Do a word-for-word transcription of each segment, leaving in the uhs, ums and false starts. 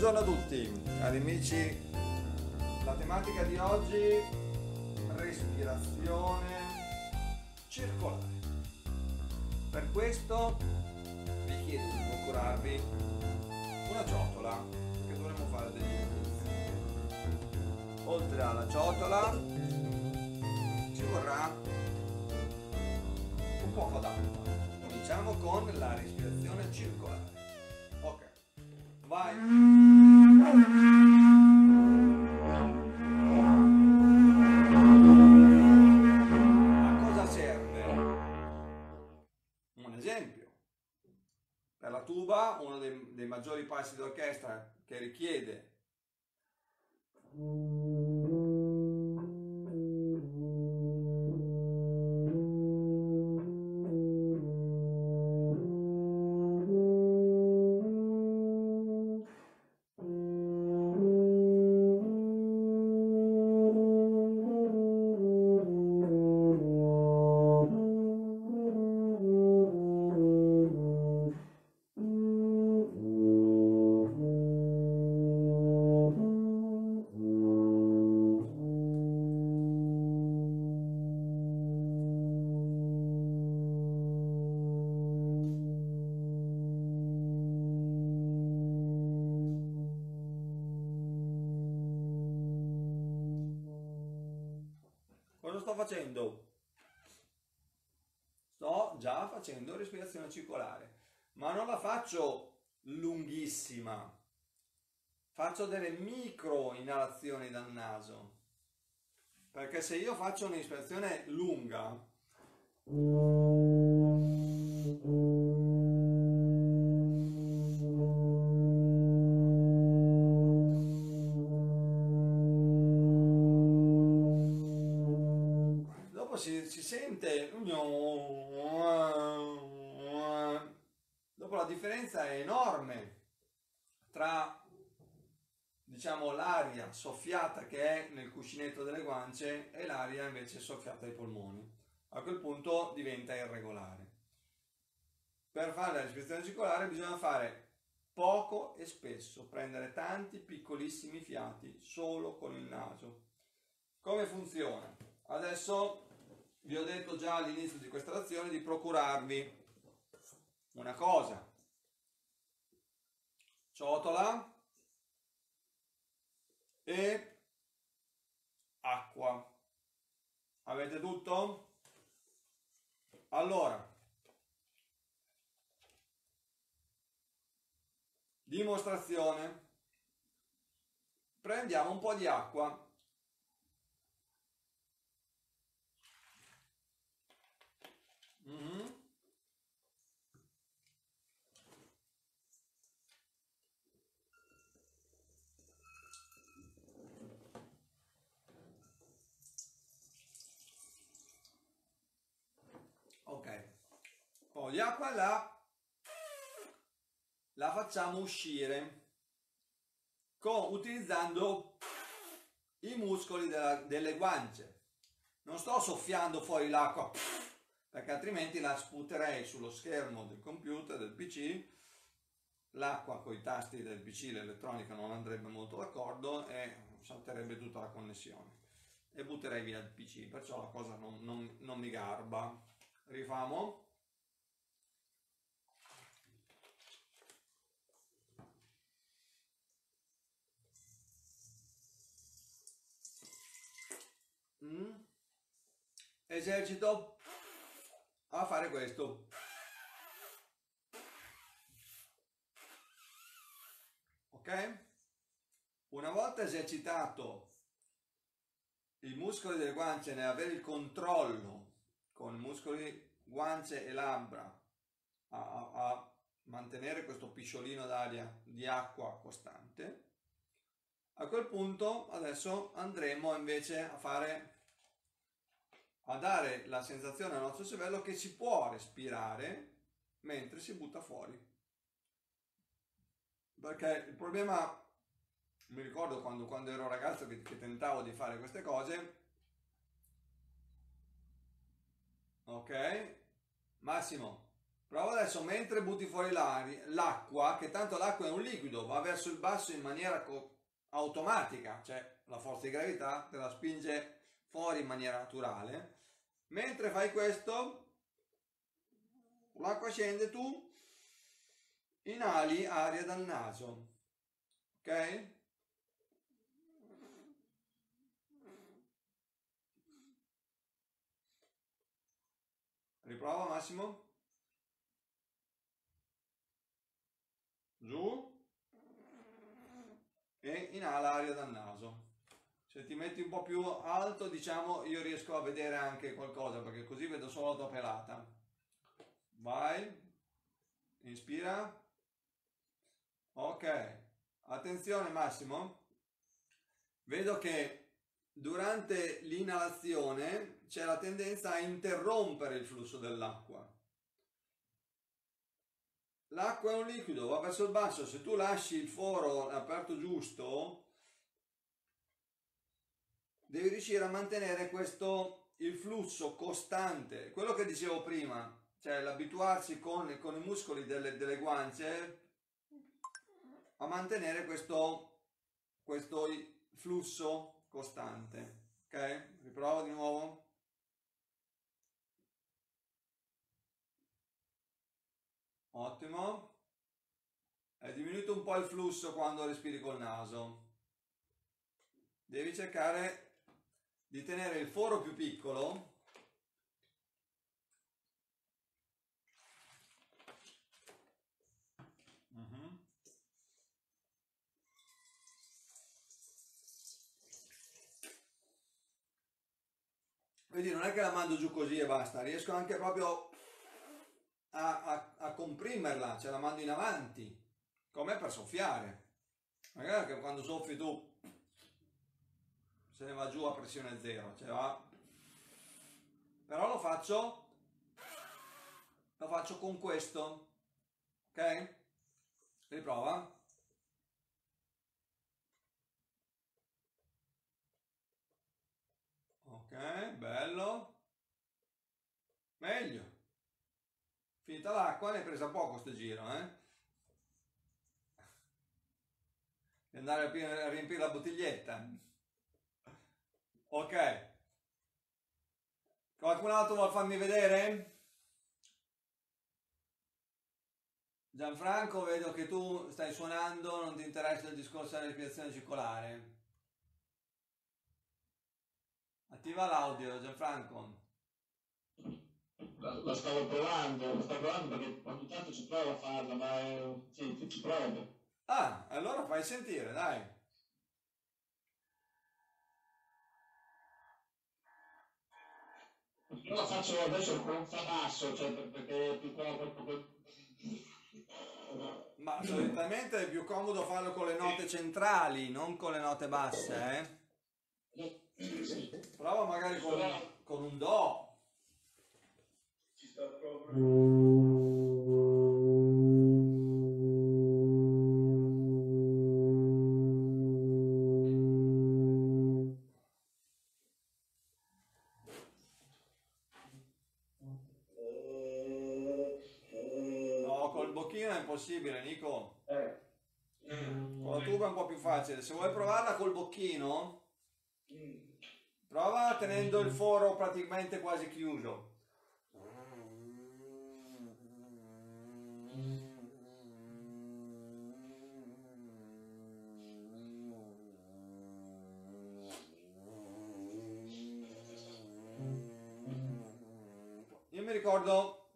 Buongiorno a tutti, cari amici. La tematica di oggi: respirazione circolare. Per questo vi chiedo di procurarvi una ciotola, perché dovremo fare degli esercizi. Oltre alla ciotola ci vorrà un poco d'acqua. Cominciamo con la respirazione circolare. Ok, vai! Uno dei, dei maggiori passi d'orchestra che richiede facendo sto già facendo respirazione circolare, ma non la faccio lunghissima, faccio delle micro inalazioni dal naso, perché se io faccio un'inspirazione lunga Si, si sente, dopo la differenza è enorme tra, diciamo, l'aria soffiata che è nel cuscinetto delle guance e l'aria invece soffiata ai polmoni. A quel punto diventa irregolare. Per fare la respirazione circolare bisogna fare poco e spesso, prendere tanti piccolissimi fiati solo con il naso. Come funziona? Adesso vi ho detto già all'inizio di questa lezione di procurarvi una cosa: ciotola e acqua. Avete tutto? Allora, dimostrazione. Prendiamo un po' di acqua. Mm-hmm. Ok, poi l'acqua la, la facciamo uscire con, utilizzando i muscoli della, delle guance. Non sto soffiando fuori l'acqua, perché altrimenti la sputerei sullo schermo del computer, del P C. L'acqua con i tasti del P C, l'elettronica, non andrebbe molto d'accordo e salterebbe tutta la connessione e butterei via il P C, perciò la cosa non, non, non mi garba. Rifamo. Mm. Esercito a fare questo. Ok? Una volta esercitato i muscoli delle guance, nell'avere il controllo con i muscoli guance e labbra a, a, a mantenere questo pisciolino d'aria, di acqua costante, a quel punto adesso andremo invece a fare a dare la sensazione al nostro cervello che si può respirare mentre si butta fuori. Perché il problema, mi ricordo quando, quando ero ragazzo che, che tentavo di fare queste cose, ok, Massimo, Prova adesso mentre butti fuori l'acqua, che tanto l'acqua è un liquido, va verso il basso in maniera automatica, cioè la forza di gravità te la spinge fuori in maniera naturale. Mentre fai questo, l'acqua scende, tu inali aria dal naso, ok? Riprova Massimo. Giù e inala aria dal naso. Se ti metti un po' più alto, diciamo, io riesco a vedere anche qualcosa, perché così vedo solo la tua pelata. Vai, inspira. Ok, attenzione Massimo, vedo che durante l'inalazione c'è la tendenza a interrompere il flusso dell'acqua. L'acqua è un liquido, va verso il basso, se tu lasci il foro aperto giusto devi riuscire a mantenere questo, il flusso costante, quello che dicevo prima, cioè l'abituarsi con, con i muscoli delle, delle guance a mantenere questo, questo flusso costante, ok? Riprovo di nuovo. Ottimo, è diminuito un po' il flusso quando respiri col naso. Devi cercare di tenere il foro più piccolo uh-huh. Vedi, non è che la mando giù così e basta, riesco anche proprio A, a, a comprimerla, ce la mando in avanti come per soffiare. Magari che quando soffi tu se ne va giù a pressione zero, ce va. Però lo faccio lo faccio con questo, ok? Riprova. Ok, bello, meglio. Finita l'acqua, ne hai presa poco sto giro, eh? E andare a riempire, a riempire la bottiglietta. Ok. Qualcun altro vuol farmi vedere? Gianfranco, vedo che tu stai suonando, non ti interessa il discorso della respirazione circolare. Attiva l'audio, Gianfranco. La stavo provando, la stavo provando perché ogni tanto ci provo a farla, ma è... sì, ci provo. Ah, allora fai sentire, dai. Io la faccio adesso con un famasso, cioè perché ti provo proprio... Ma solitamente è più comodo farlo con le note centrali, non con le note basse, eh? Prova magari con, con un do. No, col bocchino è impossibile, Nico. Eh. Con la tuba è un po' più facile. Se vuoi provarla col bocchino, prova tenendo il foro praticamente quasi chiuso. Ricordo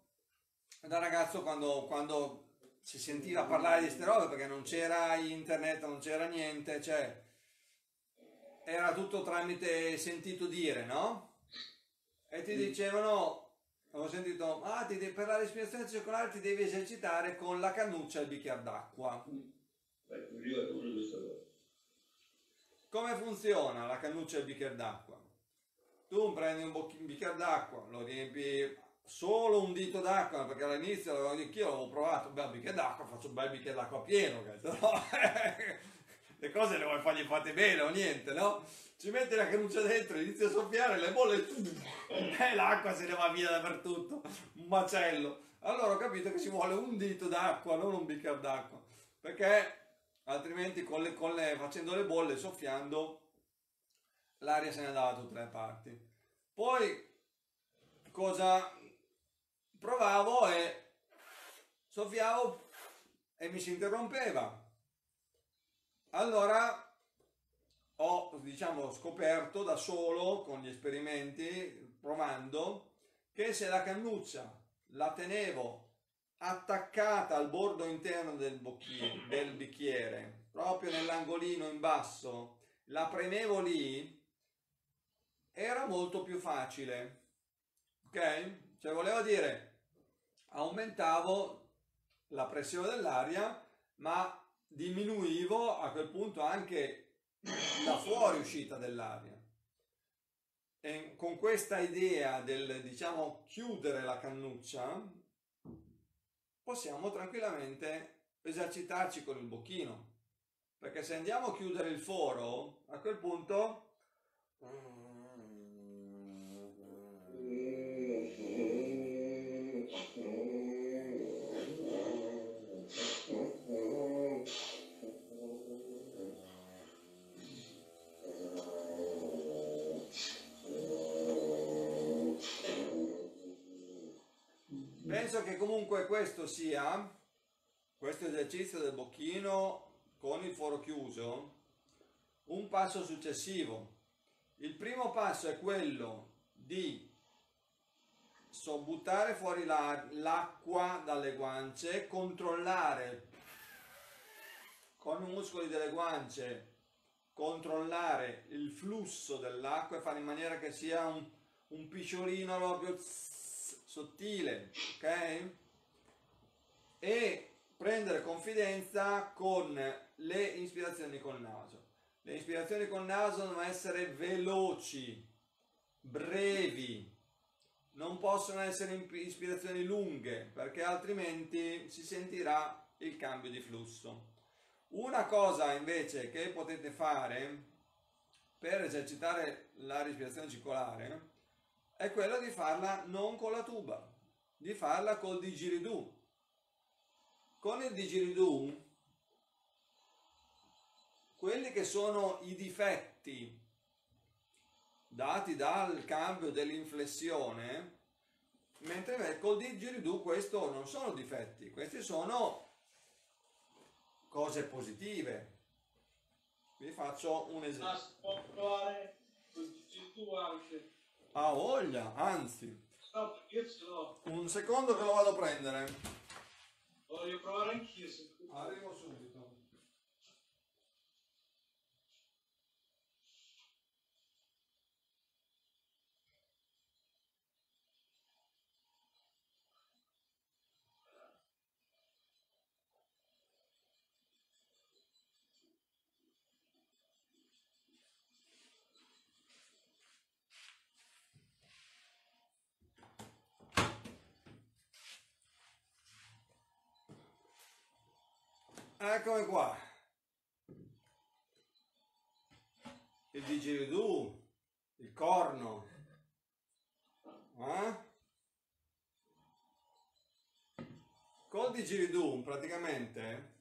da ragazzo quando, quando si sentiva parlare di queste robe, perché non c'era internet, non c'era niente, cioè era tutto tramite sentito dire, no? E ti dicevano, avevo sentito, ah, ti devi, per la respirazione circolare ti devi esercitare con la cannuccia e il bicchiere d'acqua. Come funziona la cannuccia e il bicchiere d'acqua? Tu prendi un, un bicchiere d'acqua, lo riempi... solo un dito d'acqua, perché all'inizio io l'avevo provato, un bel bicchiere d'acqua, faccio un bel bicchiere d'acqua pieno, no? Le cose le vuoi fargli fatte bene o niente, no? Ci metti la canuccia dentro, inizia a soffiare, le bolle e l'acqua se ne va via dappertutto, un macello. Allora ho capito che ci vuole un dito d'acqua, non un bicchiere d'acqua, perché altrimenti con le, con le, facendo le bolle, soffiando, l'aria se ne andava da tutte le parti. Poi cosa provavo e soffiavo e mi si interrompeva. Allora ho, diciamo, scoperto da solo, con gli esperimenti, provando, che se la cannuccia la tenevo attaccata al bordo interno del, bocchino, del bicchiere, proprio nell'angolino in basso, la premevo lì, era molto più facile, ok? Cioè volevo dire, aumentavo la pressione dell'aria, ma diminuivo a quel punto anche la fuoriuscita dell'aria. E con questa idea del, diciamo, chiudere la cannuccia, possiamo tranquillamente esercitarci con il bocchino, perché se andiamo a chiudere il foro, a quel punto penso che comunque questo sia, questo esercizio del bocchino con il foro chiuso, un passo successivo. Il primo passo è quello di buttare fuori l'acqua dalle guance, controllare con i muscoli delle guance, controllare il flusso dell'acqua e fare in maniera che sia un, un picciolino proprio sottile, ok? E prendere confidenza con le inspirazioni col naso. Le inspirazioni col naso devono essere veloci, brevi, non possono essere ispirazioni lunghe, perché altrimenti si sentirà il cambio di flusso. Una cosa invece che potete fare per esercitare la respirazione circolare è quella di farla non con la tuba, di farla col didgeridoo. Con il didgeridoo, quelli che sono i difetti dati dal cambio dell'inflessione, mentre col didgeridoo questo non sono difetti, queste sono cose positive. Vi faccio un esempio. Ma si può provare col didgeridoo anche? Ah, voglia, anzi. No, perché io ce l'ho. Un secondo che lo vado a prendere. Voglio provare anch'io. Arrivo subito. Eccomi qua, il didgeridoo, il corno, eh? Col didgeridoo praticamente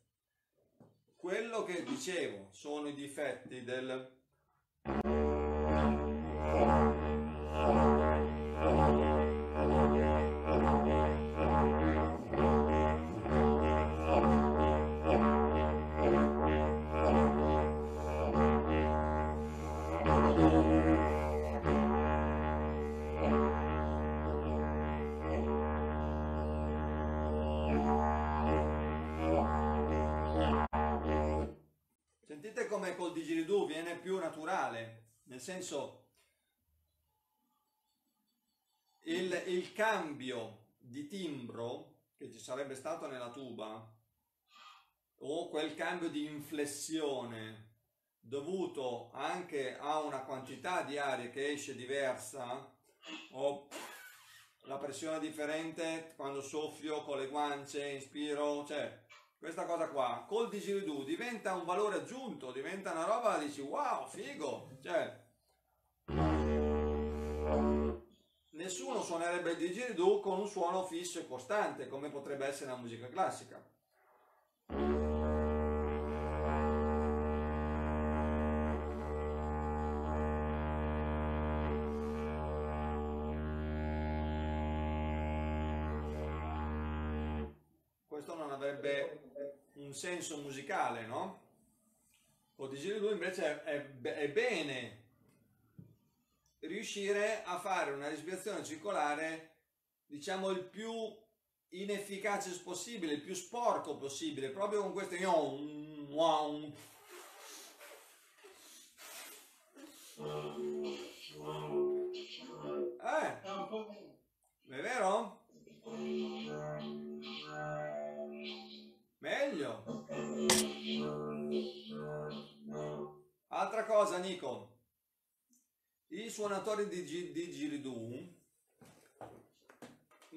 quello che dicevo sono i difetti del come col didgeridoo viene più naturale, nel senso il, il cambio di timbro che ci sarebbe stato nella tuba, o quel cambio di inflessione dovuto anche a una quantità di aria che esce diversa, o la pressione differente quando soffio con le guance, inspiro, cioè questa cosa qua, col didgeridoo diventa un valore aggiunto, diventa una roba, dici wow, figo, cioè nessuno suonerebbe il didgeridoo con un suono fisso e costante, come potrebbe essere la musica classica. Questo non avrebbe un senso musicale, no? O didgeridoo invece è, è, è bene riuscire a fare una respirazione circolare, diciamo, il più inefficace possibile, il più sporco possibile, proprio con questo wow. Eh, è vero? Meglio. Altra cosa, Nico. I suonatori di didgeridoo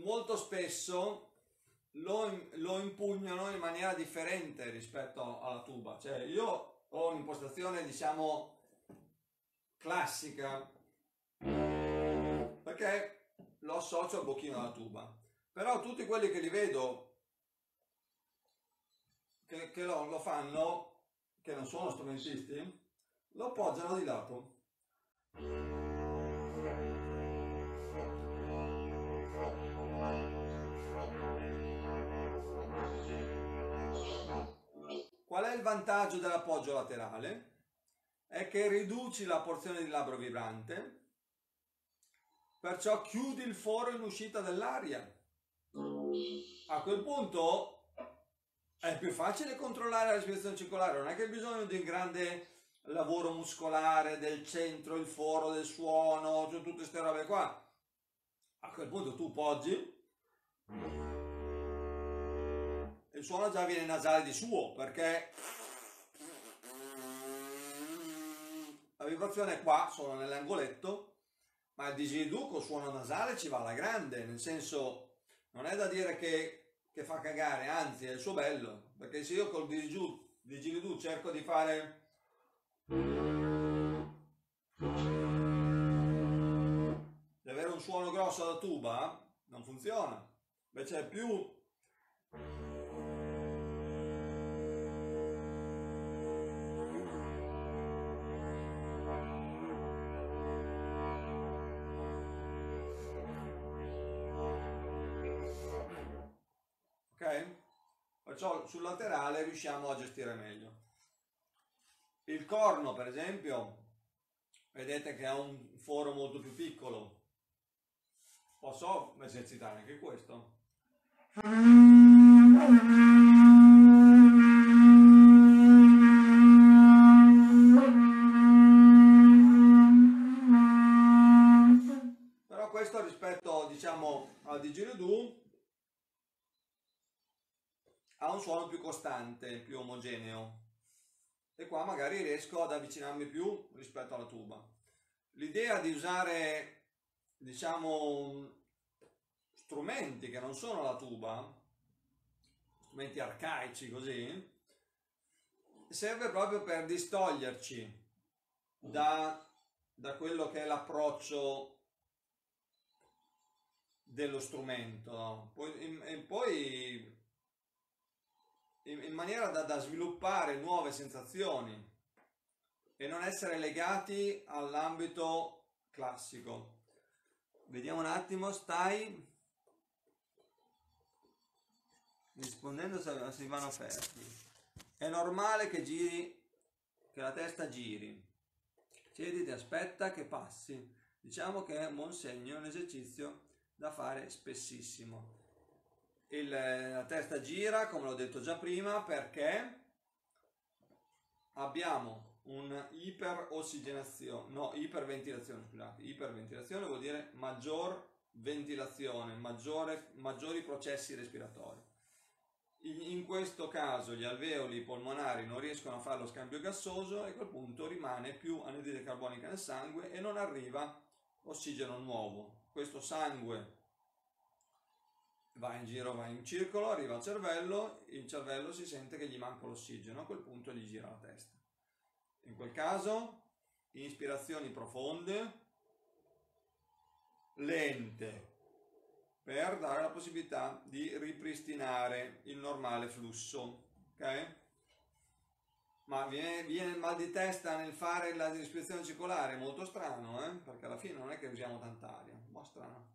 molto spesso lo, lo impugnano in maniera differente rispetto alla tuba. Cioè, io ho un'impostazione, diciamo, classica, perché lo associo un pochino alla tuba. Però tutti quelli che li vedo che, che lo, lo fanno, che non sono strumentisti, lo poggiano di lato. Qual è il vantaggio dell'appoggio laterale? È che riduci la porzione di labbro vibrante, perciò chiudi il foro in uscita dell'aria. A quel punto è più facile controllare la respirazione circolare, non è che hai bisogno di un grande lavoro muscolare del centro, il foro del suono, cioè tutte queste robe qua. A quel punto tu poggi e il suono già viene nasale di suo, perché la vibrazione è qua, sono nell'angoletto, ma il didgeridoo col suono nasale ci va alla grande, nel senso non è da dire che, che fa cagare, anzi è il suo bello, perché se io col didgeridoo cerco di fare di avere un suono grosso alla tuba, non funziona. Invece è più ok? Perciò sul laterale riusciamo a gestire meglio. Il corno, per esempio, vedete che ha un foro molto più piccolo. Posso esercitare anche questo. Però questo rispetto, diciamo, al didgeridoo ha un suono più costante, più omogeneo. E qua magari riesco ad avvicinarmi più rispetto alla tuba. L'idea di usare, diciamo, strumenti che non sono la tuba, strumenti arcaici così, serve proprio per distoglierci da, da quello che è l'approccio dello strumento, no? Poi, e poi in maniera da, da sviluppare nuove sensazioni e non essere legati all'ambito classico. Vediamo un attimo, stai rispondendo a Silvano Ferri. È normale che giri, che la testa giri. Siediti, aspetta che passi. Diciamo che è un buon segno, un esercizio da fare spessissimo. Il, la testa gira, come l'ho detto già prima, perché abbiamo un'iperossigenazione, no, iperventilazione, scusate, iperventilazione vuol dire maggior ventilazione, maggiore, maggiori processi respiratori. In, in questo caso gli alveoli polmonari non riescono a fare lo scambio gassoso e a quel punto rimane più anidride carbonica nel sangue e non arriva ossigeno nuovo. Questo sangue va in giro, va in circolo, arriva al cervello, il cervello si sente che gli manca l'ossigeno, a quel punto gli gira la testa. In quel caso, ispirazioni profonde, lente per dare la possibilità di ripristinare il normale flusso, ok? Ma viene, viene il mal di testa nel fare la respirazione circolare, molto strano, eh? Perché alla fine non è che usiamo tanta aria, ma strano.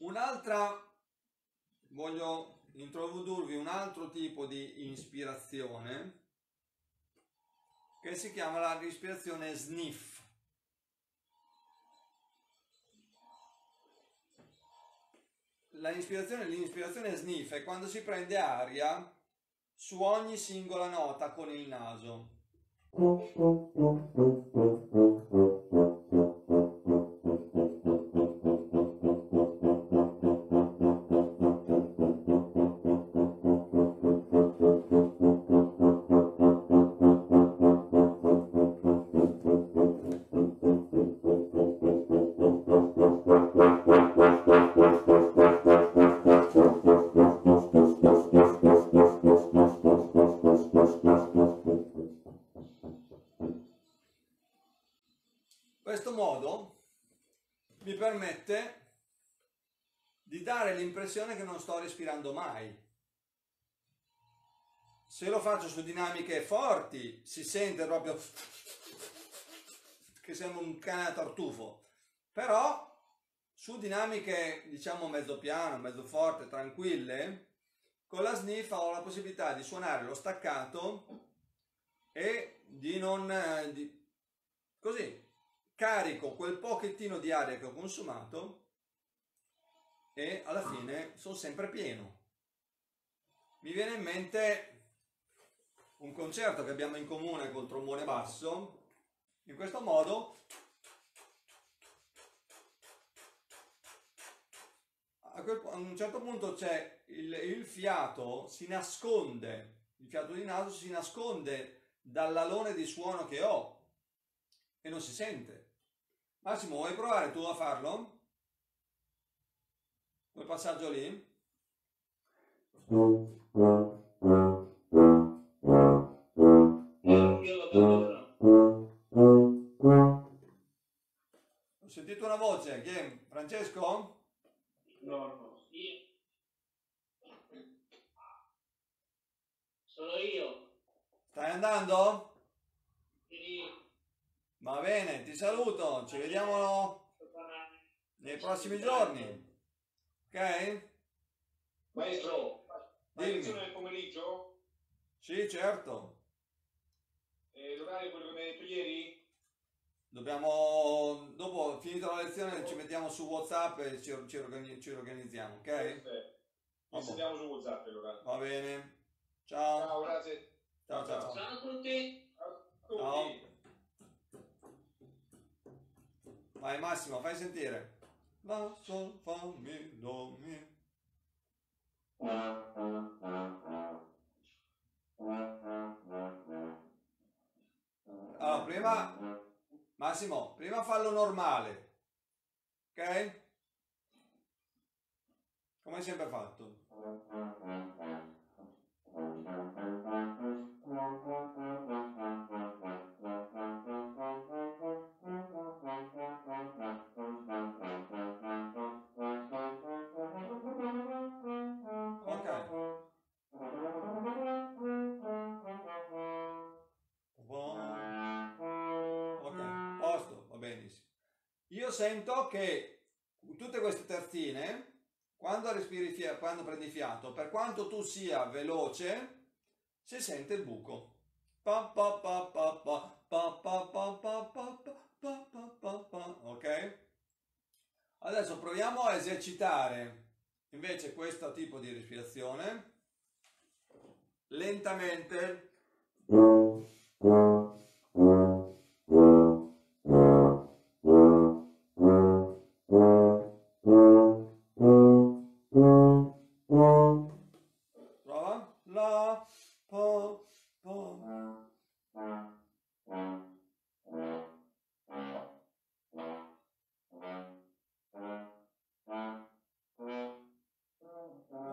Un'altra, voglio introdurvi un altro tipo di inspirazione che si chiama la respirazione sniff. La inspirazione, l'inspirazione sniff è quando si prende aria su ogni singola nota con il naso. Questo modo mi permette di dare l'impressione che non sto respirando mai. Se lo faccio su dinamiche forti si sente proprio che sembra un cane a tartufo, però su dinamiche diciamo mezzo piano, mezzo forte, tranquille, con la sniff ho la possibilità di suonare lo staccato e di non... Di, così. Carico quel pochettino di aria che ho consumato e alla fine sono sempre pieno. Mi viene in mente un concerto che abbiamo in comune col trombone basso. In questo modo, a, quel, a un certo punto c'è il, il fiato si nasconde, il fiato di naso si nasconde dall'alone di suono che ho e non si sente. Massimo, vuoi provare tu a farlo? Quel passaggio lì? Ho sentito una voce, chi è? Francesco? No, io. Sono io. Stai andando? Sì. Va bene, ti saluto, ci vediamo nei prossimi giorni, ok? Maestro, fai lezione nel pomeriggio? Sì, certo. E l'orario quello che mi hai detto ieri? Dobbiamo, dopo finita la lezione ci mettiamo su WhatsApp e ci, ci, organi, ci organizziamo, ok? Perfetto. Ci sentiamo su WhatsApp allora. Va bene, ciao. Ciao, grazie. Ciao, ciao. Ciao a tutti. Ciao a tutti. Vai Massimo, fai sentire. La sol fa mi do mi. Allora prima Massimo, prima fallo normale, ok? Come hai sempre fatto. Io sento che tutte queste terzine, quando respiri fiato, quando prendi fiato, per quanto tu sia veloce, si sente il buco. Ok? Adesso proviamo a esercitare invece questo tipo di respirazione lentamente. po, po, po.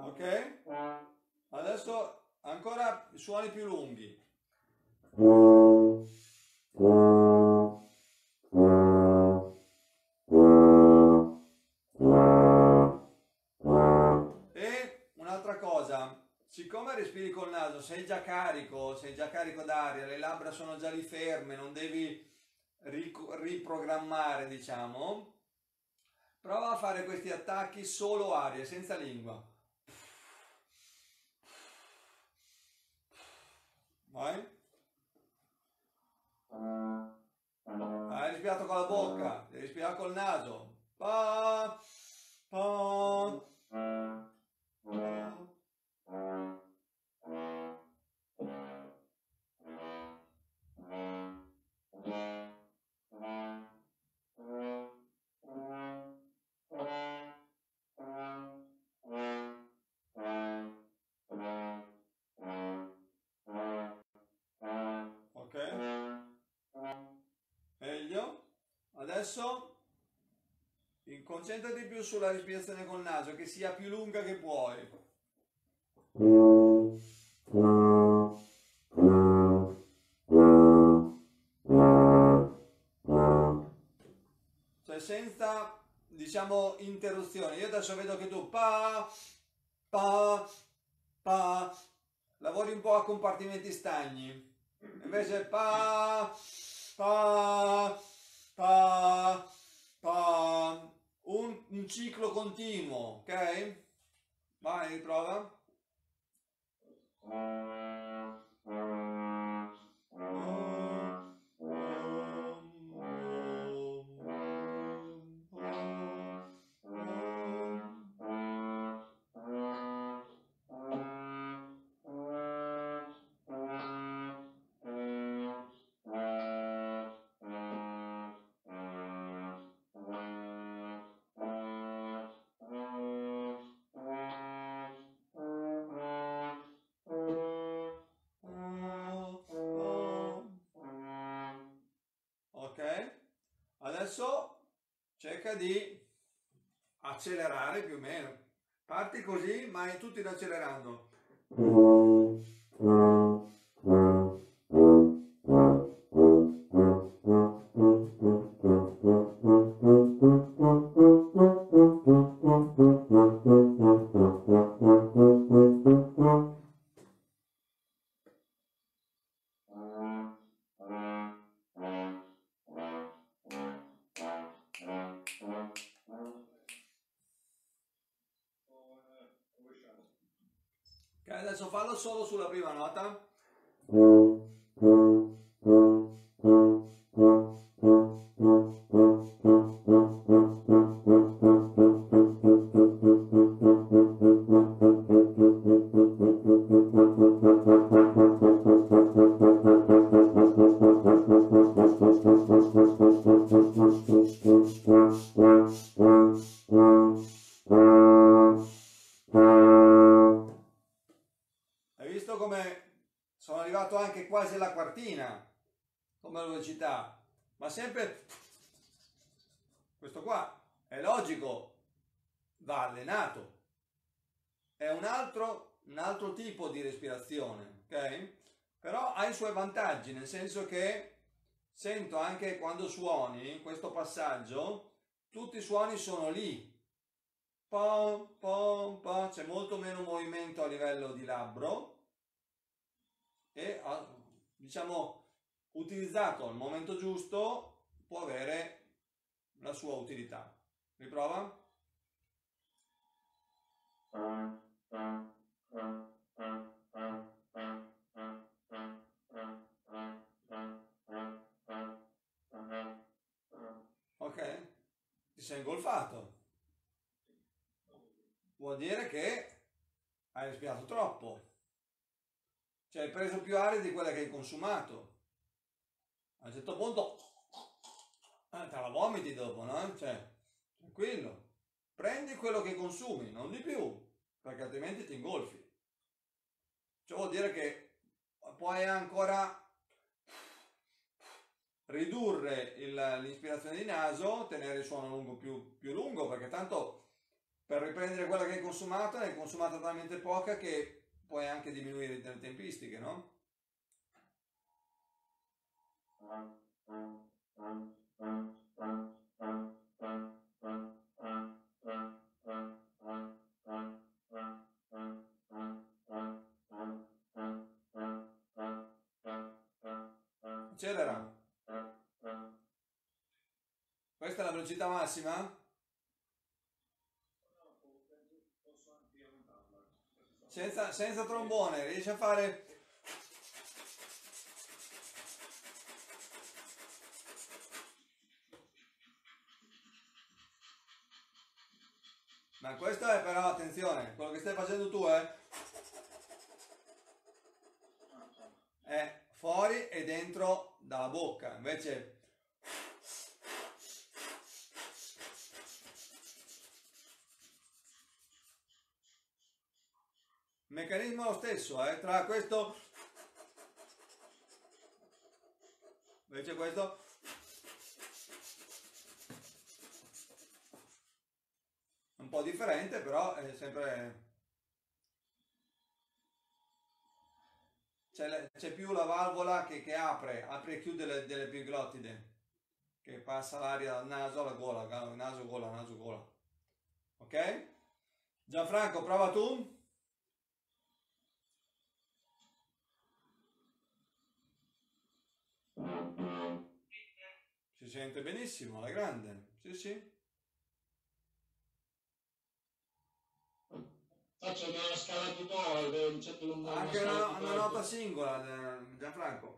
Ok? Adesso ancora suoni più lunghi. E un'altra cosa, siccome respiri col naso, sei già carico, sei già carico d'aria, le labbra sono già lì ferme, non devi riprogrammare, diciamo, prova a fare questi attacchi solo aria, senza lingua. Vai. Hai respirato con la bocca, devi respirare col naso. Pa, pa, pa. Adesso concentrati più sulla respirazione col naso, che sia più lunga che puoi. Cioè senza, diciamo, interruzioni. Io adesso vedo che tu pa, pa, pa, lavori un po' a compartimenti stagni. Invece pa, pa, pa, pa, un, un ciclo continuo, ok? Vai, riprova. Adesso cerca di accelerare più o meno. Parti così, ma è tutto in accelerando. Adesso fallo solo sulla prima nota. Sono arrivato anche quasi alla quartina come velocità, ma sempre questo qua è logico, va allenato, è un altro, un altro tipo di respirazione, ok? Però ha i suoi vantaggi, nel senso che sento anche quando suoni questo passaggio, tutti i suoni sono lì, pom, pom, pom. C'è molto meno movimento a livello di labbro e, diciamo, utilizzato al momento giusto può avere la sua utilità. Riprova. Ok, ti sei ingolfato, vuol dire che hai respirato troppo. Cioè hai preso più aria di quella che hai consumato. A un certo punto eh, te la vomiti dopo, no? Cioè, tranquillo. Prendi quello che consumi, non di più, perché altrimenti ti ingolfi. Cioè vuol dire che puoi ancora ridurre l'ispirazione di naso, tenere il suono lungo più, più lungo, perché tanto per riprendere quella che hai consumato, ne hai consumata talmente poca che puoi anche diminuire le tempistiche, no? Accelera. Questa è la velocità massima? Senza, senza trombone, riesci a fare... Ma questo è però, attenzione, quello che stai facendo tu è... è fuori e dentro dalla bocca, invece... Il meccanismo è lo stesso, eh? Tra questo invece questo un po' differente, però è sempre c'è più la valvola che, che apre, apre e chiude le, delle epiglottide, che passa l'aria dal naso alla gola, naso gola, naso gola. Ok? Gianfranco, prova tu. Si sente benissimo, la grande, sì sì. Faccio una scala di do, un certo numero. Anche una, una, una nota singola, Gianfranco.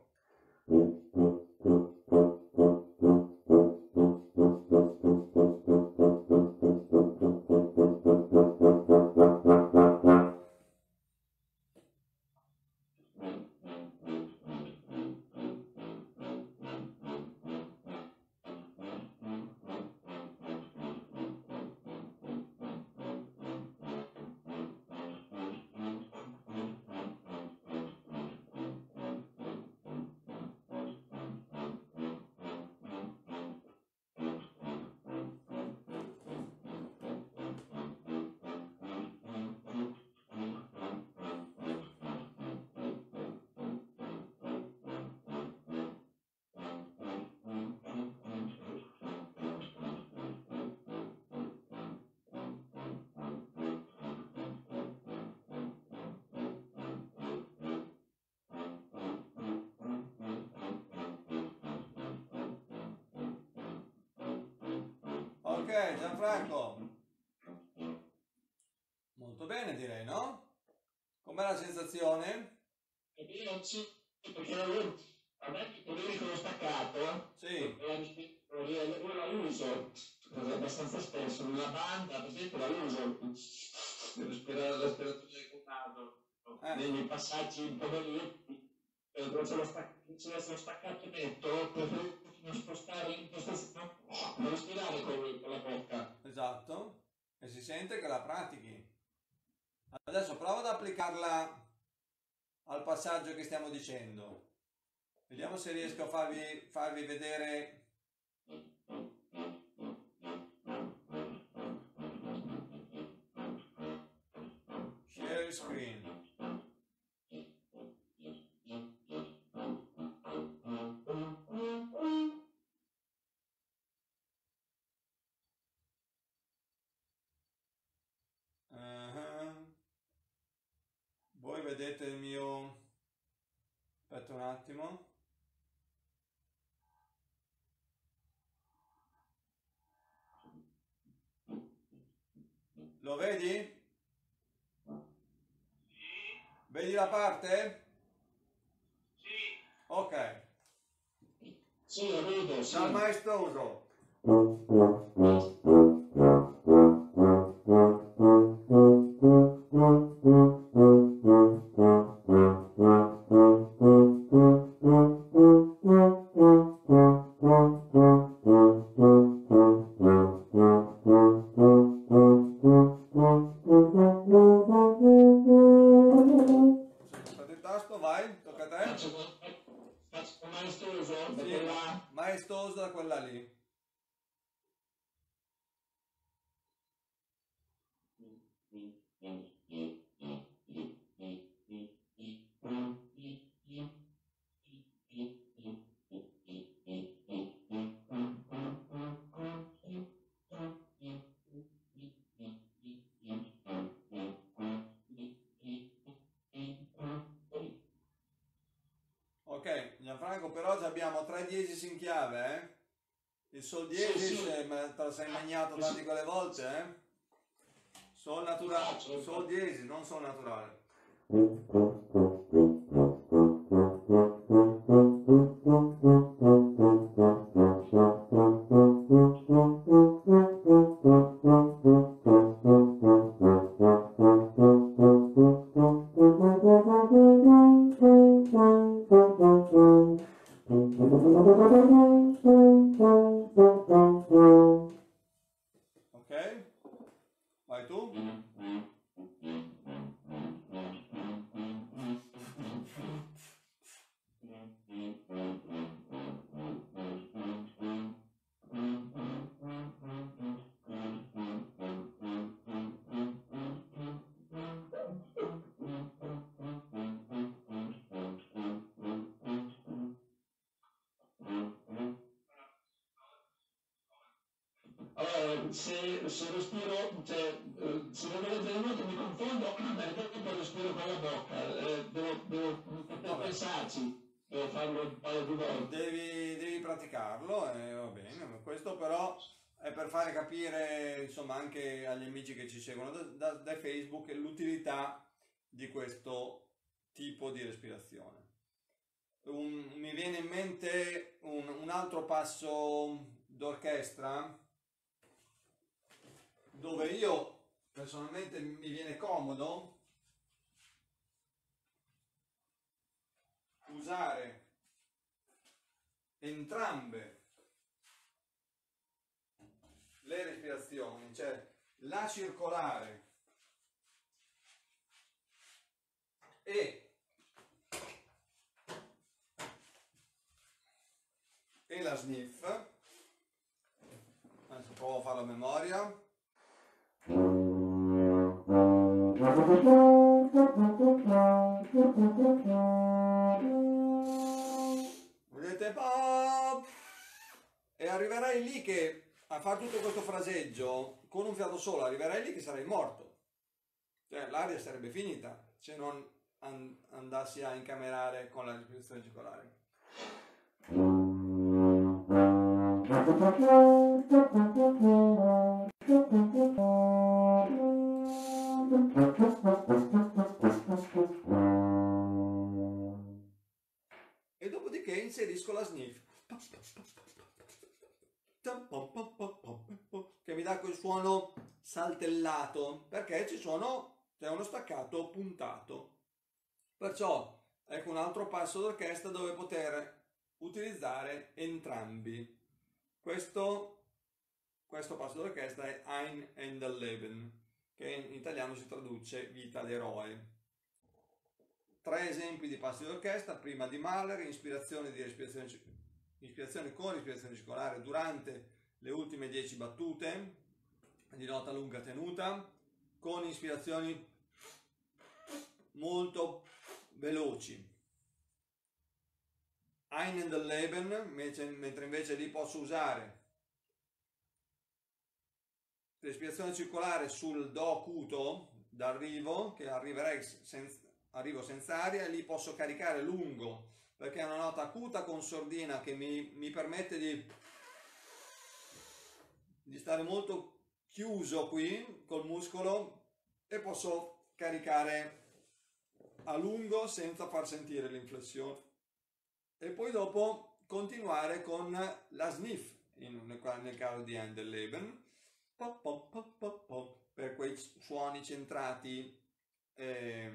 Ok, Gianfranco, molto bene direi, no? Com'è la sensazione? È bene, non ci... perché a me il lirico l'ho staccato, sì. Io la uso, è abbastanza spesso, nella banda per esempio la uso, devo sperare la sperazione del contato, eh. Nei passaggi un po' belli, dove ce l'ho staccato, staccato netto, per... non spostare l'impostazione, non respirare con la bocca. Esatto, e si sente che la pratichi. Adesso prova ad applicarla al passaggio che stiamo dicendo. Vediamo se riesco a farvi, farvi vedere. Share screen. Vedete il mio... aspetta un attimo. Lo vedi? Sì. Vedi la parte? Sì. Ok. Sì, lo vedo. Sì. Dal maestoso. Vasco, vai, tocca a te. Faccio, faccio maestoso da sì, quella... maestoso da quella lì. Ok, Gianfranco, per oggi abbiamo tre diesis in chiave, eh? Il sol diesis, sì, sì. Te lo sei mangiato tante quelle volte, eh? Sol naturale, sol diesis, non sol naturale. Se, se respiro, cioè, se lo vedete molto mi confondo, perché respiro con la bocca, eh, devo, devo, devo pensarci, devo farlo un paio di volte. Devi, devi praticarlo, eh, va bene, questo però è per fare capire insomma anche agli amici che ci seguono da, da, da Facebook l'utilità di questo tipo di respirazione. Un, mi viene in mente un, un altro passo d'orchestra, dove io personalmente mi viene comodo usare entrambe le respirazioni, cioè la circolare e, e la sniff. Adesso provo a farlo a memoria. Vedete? E arriverai lì che a fare tutto questo fraseggio con un fiato solo, arriverai lì che sarai morto, cioè l'aria sarebbe finita se non andassi a incamerare con la respirazione circolare. E dopodiché inserisco la sniff che mi dà quel suono saltellato, perché ci sono, c'è uno staccato puntato. Perciò ecco un altro passo d'orchestra dove poter utilizzare entrambi. Questo, questo passo d'orchestra è Ein und Leben, che in italiano si traduce vita d'eroe. Tre esempi di passi d'orchestra, prima di Mahler, ispirazione, di respirazione, ispirazione con respirazione circolare durante le ultime dieci battute, di nota lunga tenuta, con ispirazioni molto veloci. Ein und Leben, mentre invece lì posso usare respirazione circolare sul do acuto d'arrivo, che arriverei senza, arrivo senza aria, e lì posso caricare lungo perché è una nota acuta con sordina che mi, mi permette di, di stare molto chiuso qui col muscolo, e posso caricare a lungo senza far sentire l'inflessione, e poi dopo continuare con la sniff in, nel caso di Ein und Leben, per quei suoni centrati, eh,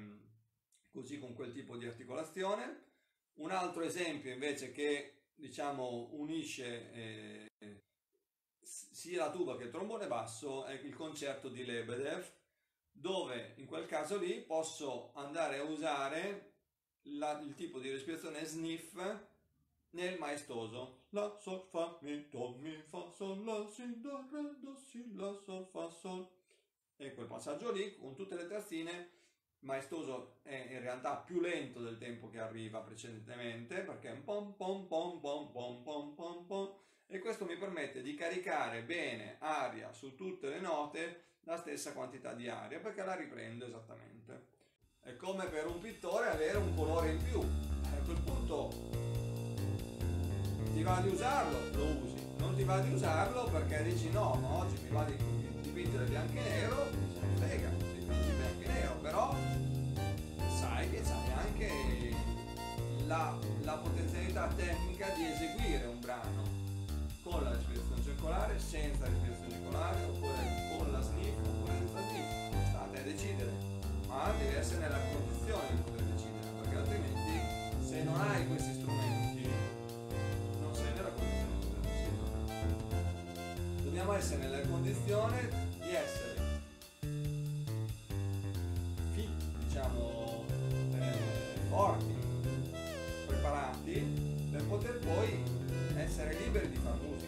così con quel tipo di articolazione. Un altro esempio invece che diciamo unisce eh, sia la tuba che il trombone basso è il concerto di Lebedev, dove in quel caso lì posso andare a usare la, il tipo di respirazione sniff nel maestoso. La sol fa mi do mi fa sol la si do re do si la sol fa sol, e quel passaggio lì con tutte le terzine. Maestoso è in realtà più lento del tempo che arriva precedentemente, perché è un pom pom pom pom pom pom pom pom, e questo mi permette di caricare bene aria su tutte le note, la stessa quantità di aria, perché la riprendo esattamente. È come per un pittore avere un colore in più, a quel punto ti va di usarlo, lo usi, non ti va di usarlo perché dici no, ma oggi mi va di dipingere bianco e nero, se ne frega, dipingi bianco e nero, però sai che c'hai anche la, la potenzialità tecnica di eseguire un brano con la respirazione circolare, senza respirazione circolare, oppure con la sniff, oppure senza sniff. State a decidere, ma devi essere nella condizione di poter decidere, perché altrimenti se non hai questi strumenti non sei nella condizione di poter decidere. Dobbiamo essere nella condizione di essere fit, diciamo, forti, preparati per poter poi essere liberi di far musica.